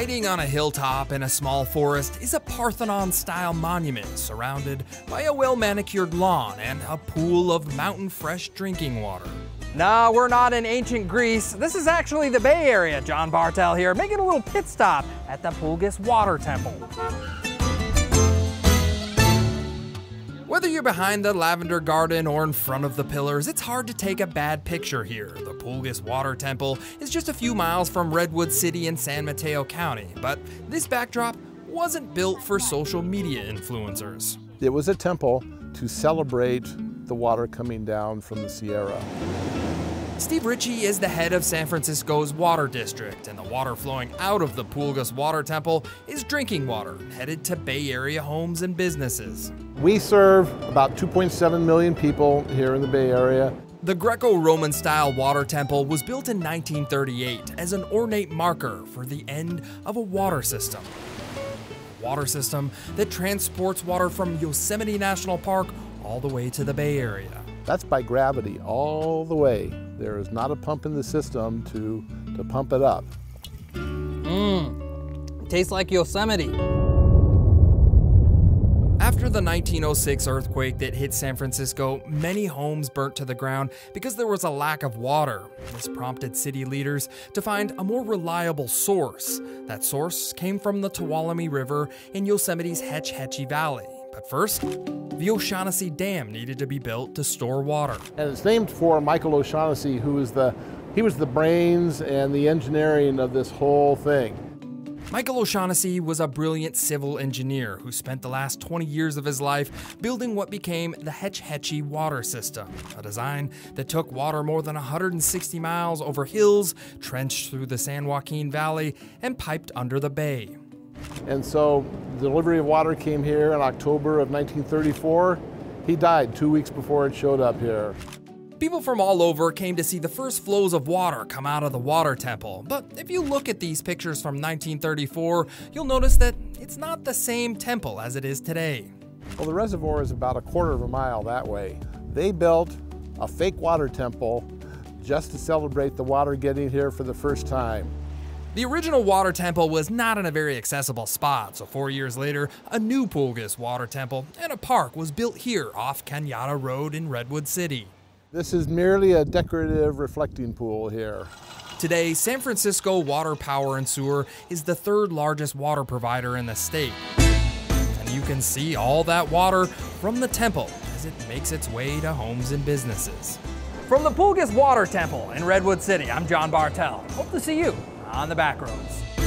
Hiding on a hilltop in a small forest is a Parthenon-style monument surrounded by a well-manicured lawn and a pool of mountain-fresh drinking water. No, we're not in ancient Greece. This is actually the Bay Area. John Bartell here, making a little pit stop at the Pulgas Water Temple. Whether you're behind the lavender garden or in front of the pillars, it's hard to take a bad picture here. The Pulgas Water Temple is just a few miles from Redwood City in San Mateo County, but this backdrop wasn't built for social media influencers. It was a temple to celebrate the water coming down from the Sierra. Steve Ritchie is the head of San Francisco's water district, and the water flowing out of the Pulgas Water Temple is drinking water headed to Bay Area homes and businesses. We serve about 2.7 million people here in the Bay Area. The Greco-Roman style water temple was built in 1938 as an ornate marker for the end of a water system. A water system that transports water from Yosemite National Park all the way to the Bay Area. That's by gravity all the way. There is not a pump in the system to pump it up. Tastes like Yosemite. After the 1906 earthquake that hit San Francisco, many homes burnt to the ground because there was a lack of water. This prompted city leaders to find a more reliable source. That source came from the Tuolumne River in Yosemite's Hetch Hetchy Valley. But first, the O'Shaughnessy Dam needed to be built to store water. And it's named for Michael O'Shaughnessy, he was the brains and the engineering of this whole thing. Michael O'Shaughnessy was a brilliant civil engineer who spent the last 20 years of his life building what became the Hetch Hetchy Water System, a design that took water more than 160 miles over hills, trenched through the San Joaquin Valley, and piped under the bay. And so the delivery of water came here in October of 1934. He died 2 weeks before it showed up here. People from all over came to see the first flows of water come out of the water temple. But if you look at these pictures from 1934, you'll notice that it's not the same temple as it is today. Well, the reservoir is about a quarter of a mile that way. They built a fake water temple just to celebrate the water getting here for the first time. The original water temple was not in a very accessible spot, so 4 years later, a new Pulgas water temple and a park was built here off Kenyatta Road in Redwood City. This is merely a decorative reflecting pool here. Today, San Francisco Water Power and Sewer is the third largest water provider in the state. And you can see all that water from the temple as it makes its way to homes and businesses. From the Pulgas Water Temple in Redwood City, I'm John Bartell. Hope to see you on the back roads.